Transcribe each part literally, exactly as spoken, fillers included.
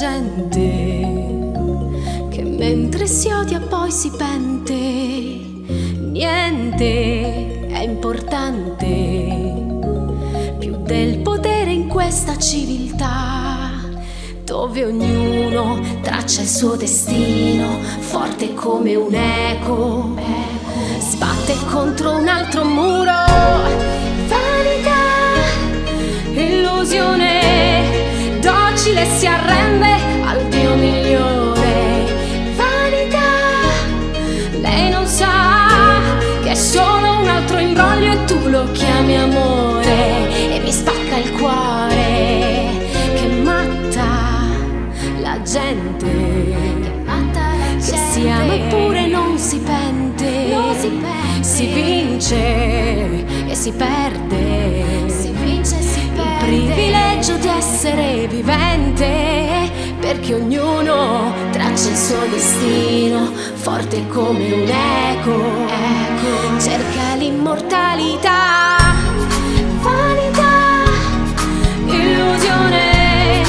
gente che mentre si odia poi si pente. Niente è importante più del potere in questa civiltà, dove ognuno traccia il suo destino, forte come un eco, sbatte contro un altro muro. Vanità, illusione, docile si arrende al Dio migliore. Vanità, lei non sa che è solo un altro imbroglio e tu lo chiami amore. E mi spacca il cuore, che matta la gente, che matta la gente, che si ama eppure non si pente, non si pente. Si vince e si perde, si vince e si privilegio di essere vivente, perché ognuno traccia il suo destino, forte come un eco, eco. Cerca l'immortalità. Vanità, illusione,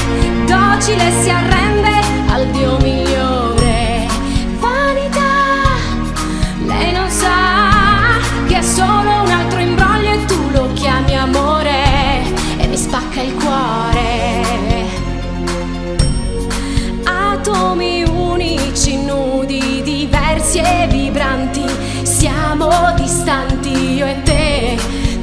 docile si arrende al Dio migliore. Vanità, lei non sa che è solo un altro imbroglio e tu lo chiami amore. Mi spacca il cuore, atomi unici, nudi, diversi e vibranti, siamo distanti io e te,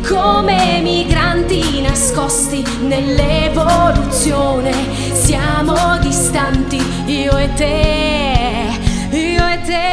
come migranti nascosti nell'evoluzione, siamo distanti io e te, io e te.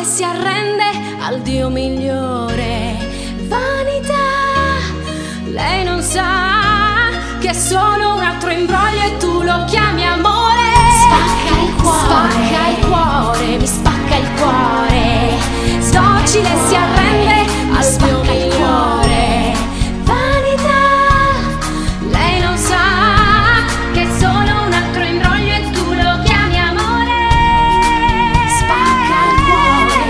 Si arrende al Dio migliore. Vanità, lei non sa che è solo un altro imbroglio e tu lo chiami amore. Spacca il cuore, spacca il cuore, mi spacca il cuore. Docile si arrende al Dio migliore. Vanità, lei non sa che è solo un altro imbroglio e tu lo chiami amore. Spacca il cuore.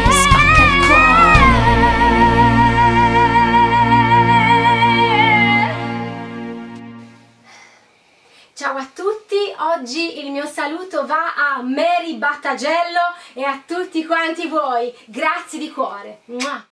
Ciao a tutti, oggi il mio saluto va a Mary Battagello e a tutti quanti voi. Grazie di cuore.